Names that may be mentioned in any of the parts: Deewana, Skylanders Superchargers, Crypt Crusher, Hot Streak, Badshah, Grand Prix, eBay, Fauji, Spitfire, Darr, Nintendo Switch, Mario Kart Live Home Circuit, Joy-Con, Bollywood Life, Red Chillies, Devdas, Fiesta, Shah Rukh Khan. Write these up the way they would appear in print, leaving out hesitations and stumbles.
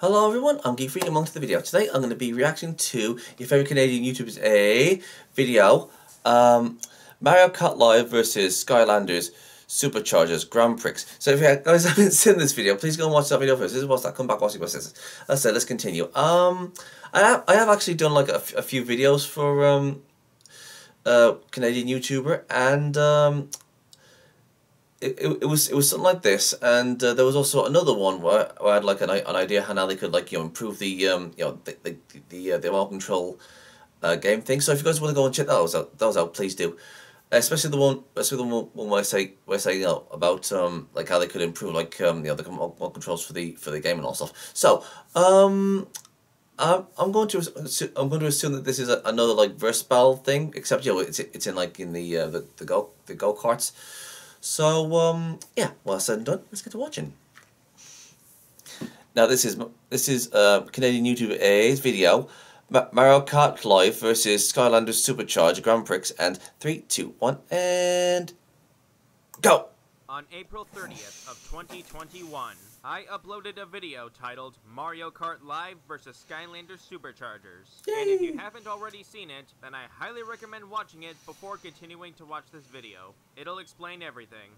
Hello everyone, I'm Geek Freak and welcome to the video. Today I'm going to be reacting to your favourite Canadian YouTuber's video, Mario Kart Live versus Skylanders Superchargers Grand Prix. So if you guys haven't seen this video, please go and watch that video first. This is what's that. Come back, watch it. That's it. Let's continue. I have actually done like a few videos for a Canadian YouTuber, and It was something like this, and there was also another one where I had like an idea how now they could, like, you know, improve the the remote control game thing. So if you guys want to go and check those out, please do. Especially the one where I say, you know, about like how they could improve, like, you know, the remote controls for the game and all stuff. So I'm going to assume that this is another like verse battle thing, except, you know, it's in like in the go karts. So, yeah, well said and done, let's get to watching. Now this is Canadian YouTuber A's video, Mario Kart Live versus Skylanders Supercharged Grand Prix, and 3, 2, 1, and go! On April 30th of 2021, I uploaded a video titled Mario Kart Live vs. Skylanders Superchargers. Yay. And if you haven't already seen it, then I highly recommend watching it before continuing to watch this video. It'll explain everything.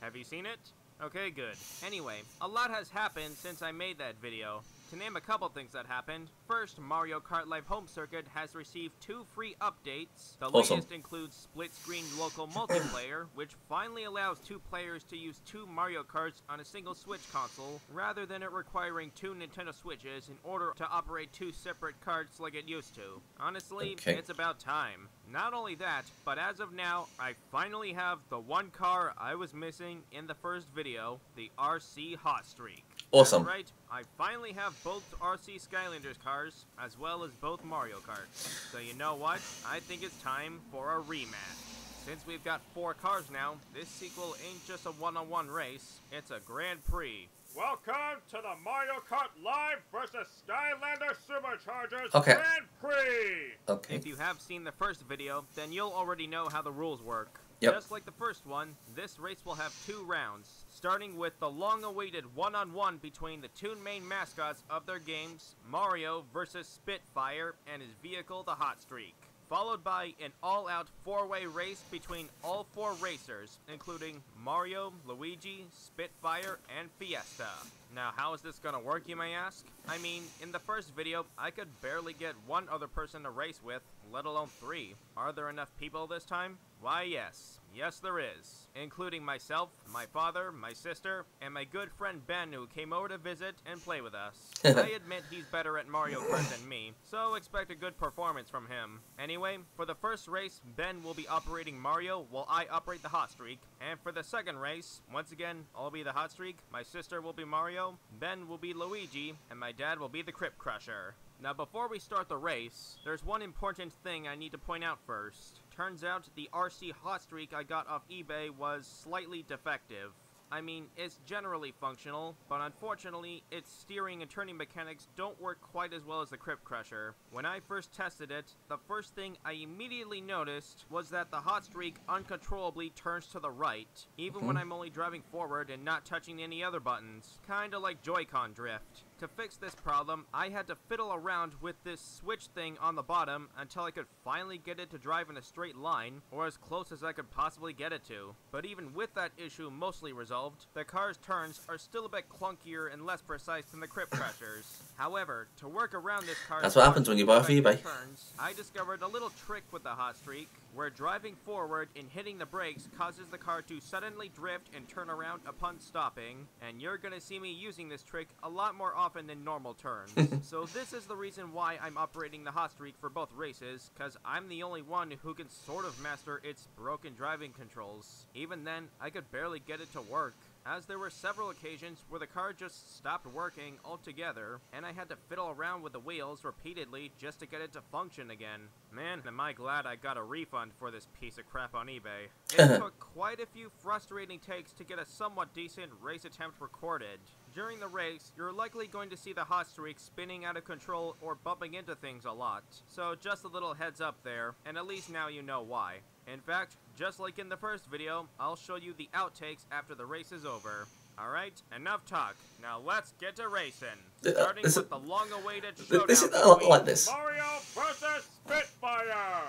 Have you seen it? Okay, good. Anyway, a lot has happened since I made that video. To name a couple things that happened, first, Mario Kart Live Home Circuit has received 2 free updates. The latest includes split-screen local multiplayer, which finally allows 2 players to use 2 Mario Karts on a single Switch console, rather than it requiring 2 Nintendo Switches in order to operate 2 separate carts like it used to. Honestly, it's about time. Not only that, but as of now, I finally have the one car I was missing in the first video, the RC Hot Streak. Awesome. That's right, I finally have both RC Skylanders cars, as well as both Mario Karts. So you know what? I think it's time for a rematch. Since we've got 4 cars now, this sequel ain't just a one-on-one race, it's a Grand Prix. Welcome to the Mario Kart Live vs. Skylanders Superchargers Grand Prix! Okay. If you have seen the first video, then you'll already know how the rules work. Yep. Just like the first one, this race will have 2 rounds, starting with the long-awaited one-on-one between the 2 main mascots of their games, Mario versus Spitfire and his vehicle, the Hot Streak, followed by an all-out 4-way race between all 4 racers, including Mario, Luigi, Spitfire, and Fiesta. Now, how is this gonna work, you may ask? I mean, in the first video, I could barely get 1 other person to race with, let alone 3. Are there enough people this time? Why, yes. Yes, there is. Including myself, my father, my sister, and my good friend Ben, who came over to visit and play with us. I admit he's better at Mario Kart than me, so expect a good performance from him. Anyway, for the first race, Ben will be operating Mario while I operate the Hot Streak. And for the second race, once again, I'll be the Hot Streak, my sister will be Mario, Ben will be Luigi, and my dad will be the Crypt Crusher. Now, before we start the race, there's one important thing I need to point out first. Turns out the RC Hot Streak I got off eBay was slightly defective. I mean, it's generally functional, but unfortunately, its steering and turning mechanics don't work quite as well as the Crypt Crusher. When I first tested it, the first thing I immediately noticed was that the Hot Streak uncontrollably turns to the right, even when I'm only driving forward and not touching any other buttons, kinda like Joy-Con drift. To fix this problem, I had to fiddle around with this switch thing on the bottom until I could finally get it to drive in a straight line, or as close as I could possibly get it to. But even with that issue mostly resolved, the car's turns are still a bit clunkier and less precise than the Crypt Crushers. However, to work around this car's That's what happens when you buy off eBay. Turns, I discovered a little trick with the Hot Streak, where driving forward and hitting the brakes causes the car to suddenly drift and turn around upon stopping, and you're gonna see me using this trick a lot more often than normal turns. So this is the reason why I'm operating the Hot Streak for both races, cause I'm the only one who can sort of master its broken driving controls. Even then, I could barely get it to work. as there were several occasions where the car just stopped working altogether, and I had to fiddle around with the wheels repeatedly just to get it to function again. Man, am I glad I got a refund for this piece of crap on eBay. It took quite a few frustrating takes to get a somewhat decent race attempt recorded. During the race, you're likely going to see the Hot Streak spinning out of control or bumping into things a lot, so just a little heads up there, and at least now you know why. In fact, just like in the first video, I'll show you the outtakes after the race is over. Alright, enough talk. Now let's get to racing. Starting with the long-awaited showdown between like this. Mario vs. Spitfire!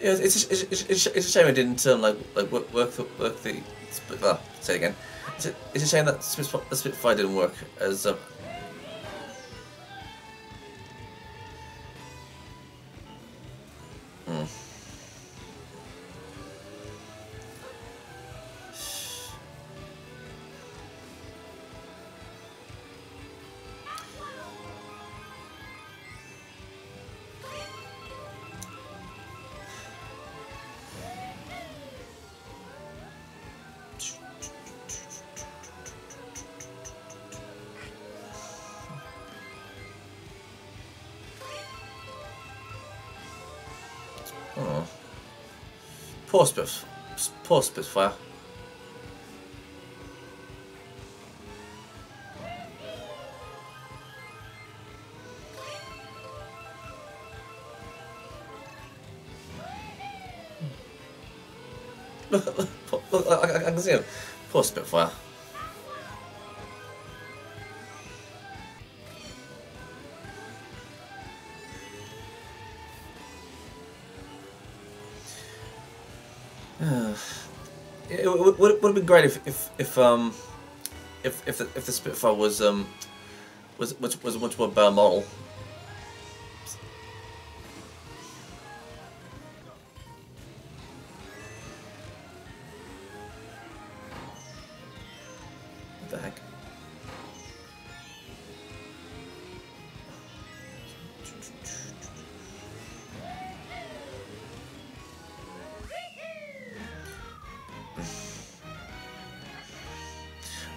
Yeah, it's a shame I didn't It's a shame that the Spitfire didn't work as oh. Poor Spitfire. Look, I can see him. Poor Spitfire. It would have been great if the Spitfire was a much more better model. What the heck?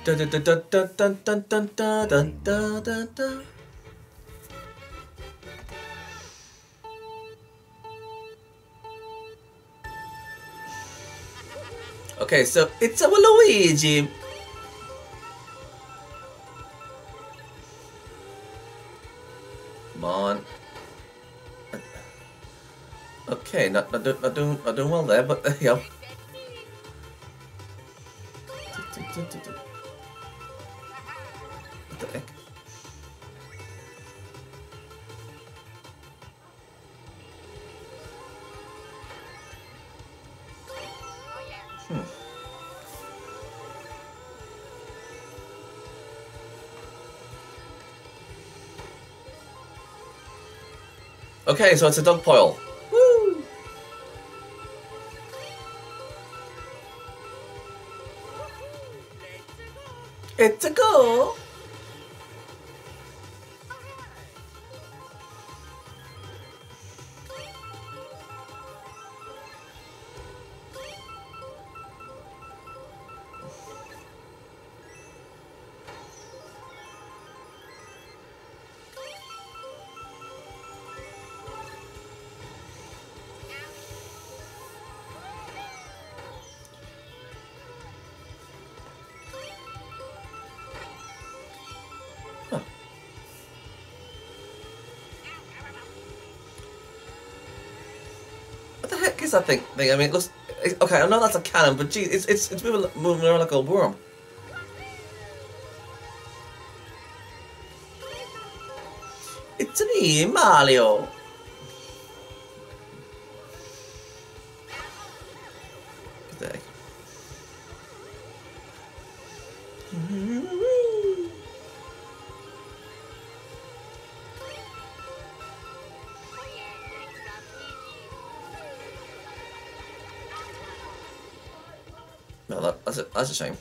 Dun dun dun dun dun dun dun dun dun dun dun. Okay, so it's our Luigi. Come on. Okay, not doing well there, but there you go. What the heck? Okay, so it's a dogpile. It's a goal! Is that thing? I mean, it looks okay. I know that's a cannon, but geez, it's moving around like a worm. It's me, Mario. that. That's a shame.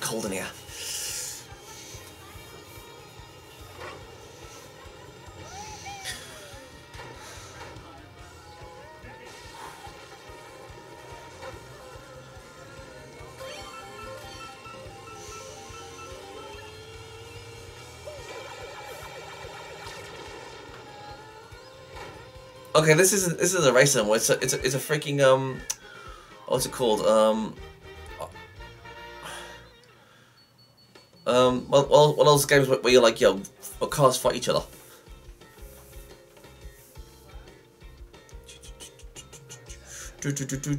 Cold in here. Okay, this is a racing one. It's a freaking what's it called? One of those games where you're like, yo, cars fight each other. And here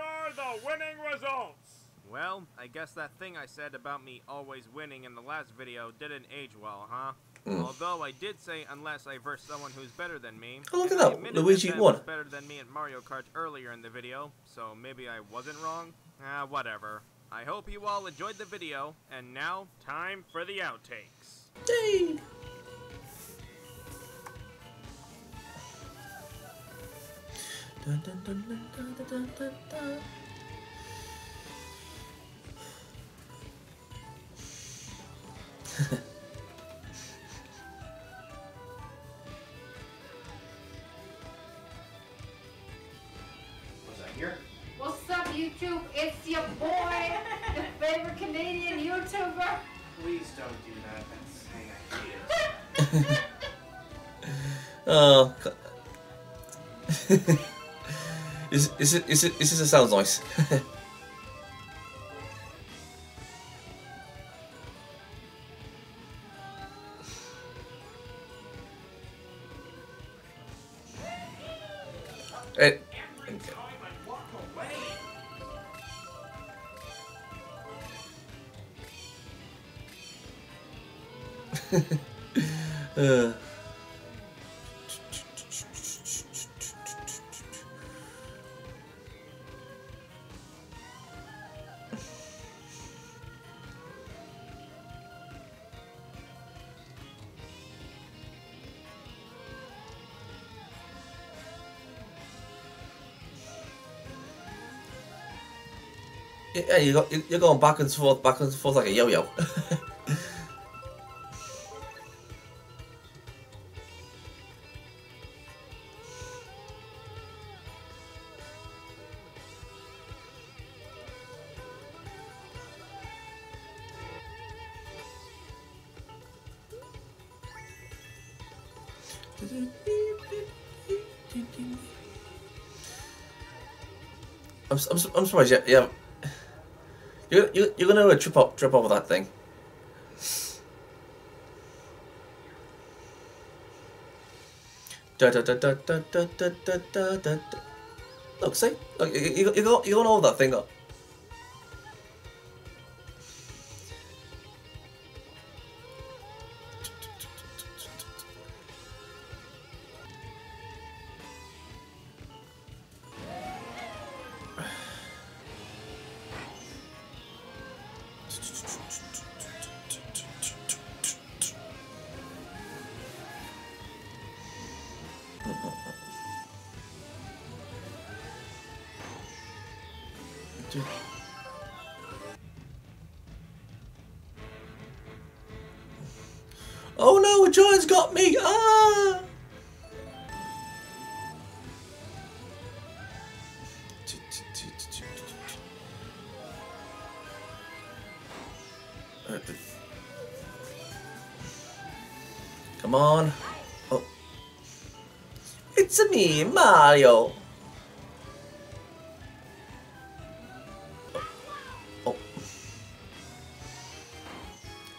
are the winning results. Well, I guess that thing I said about me always winning in the last video didn't age well, huh? Mm. Although I did say unless I verse someone who's better than me. Oh, look at that. Luigi won. Better than me at Mario Kart earlier in the video, so maybe I wasn't wrong. Whatever. I hope you all enjoyed the video, and now, time for the outtakes. Yay! Dun, dun, dun, dun, dun, dun, dun, dun. Was I here? What's up, YouTube? It's your boy, the favorite Canadian YouTuber. Please don't do that. That's the thing I hate. Oh. It sounds nice. It. Yeah, you're going back and forth like a yo-yo. I'm surprised. Yeah. You're gonna trip over that thing. Da da da da da da da da da. Look, see, look, you're gonna hold that thing up. Oh no, John's got me! Ah! Come on! Oh, it's me, Mario. Oh.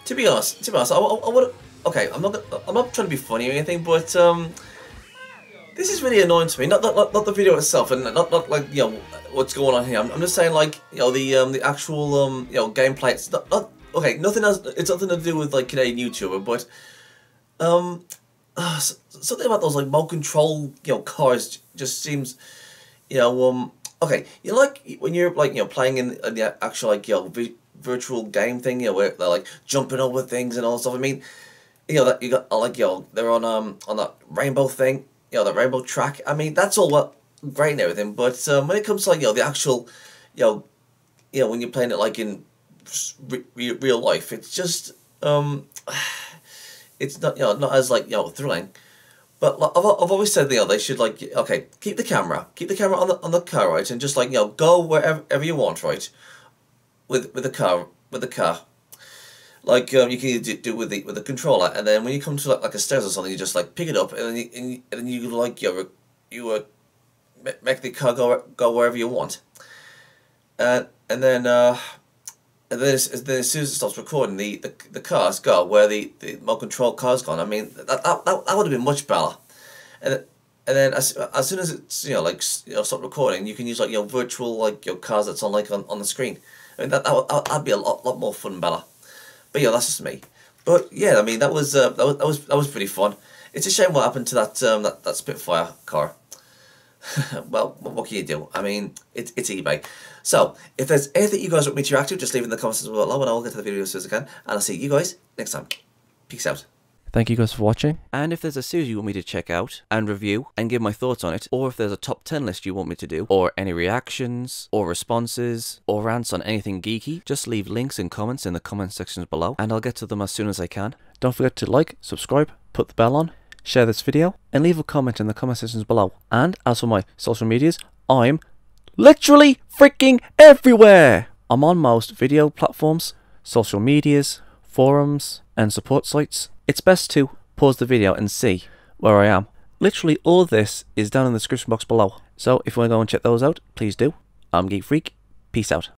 To be honest, I would. Okay, I'm not trying to be funny or anything, but This is really annoying to me. Not the video itself, and not like, you know, what's going on here. I'm just saying, like, you know, the actual you know, gameplay. It's not okay. Nothing else. It's nothing to do with like Canadian YouTuber, but something about those like remote control, you know, cars just seems, you know, okay. You like when you're like, you know, playing in the actual, like, you know, virtual game thing, you know, where they're like jumping over things and all that stuff. I mean, you know, that you got like, you know, they're on that rainbow thing. You know, the rainbow track. I mean, that's all well, great and everything, but when it comes to, like, you know, the actual, you know, when you're playing it like in real life, it's just it's not, you know, not as, like, you know, thrilling. But like, I've always said, you know, they should, like, okay, keep the camera on the car, right, and just, like, you know, go wherever you want, right, with the car. Like, you can either do it with the controller, and then when you come to like a stairs or something, you just like pick it up, and then you like, you make the car go wherever you want, and then as soon as it stops recording, the car's go where the remote control car's gone. I mean, that would have been much better, and then as soon as it's, you know, like, you know, stop recording, you can use like your virtual, like, your cars that's on, like, on the screen. I mean, that'd be a lot more fun and better. But yeah, that's just me. But yeah, I mean, that was pretty fun. It's a shame what happened to that Spitfire car. Well, what can you do? I mean, it's eBay. So if there's anything you guys want me to react to, just leave it in the comments below, and I will get to the video as soon as I can. And I'll see you guys next time. Peace out. Thank you guys for watching, and if there's a series you want me to check out and review and give my thoughts on it, or if there's a top 10 list you want me to do, or any reactions or responses or rants on anything geeky, just leave links and comments in the comment sections below, and I'll get to them as soon as I can. Don't forget to like, subscribe, put the bell on, share this video, and leave a comment in the comment sections below. And as for my social medias, I'm literally freaking everywhere! I'm on most video platforms, social medias, forums, and support sites. It's best to pause the video and see where I am. Literally all this is down in the description box below. So if you want to go and check those out, please do. I'm Geek Freak. Peace out.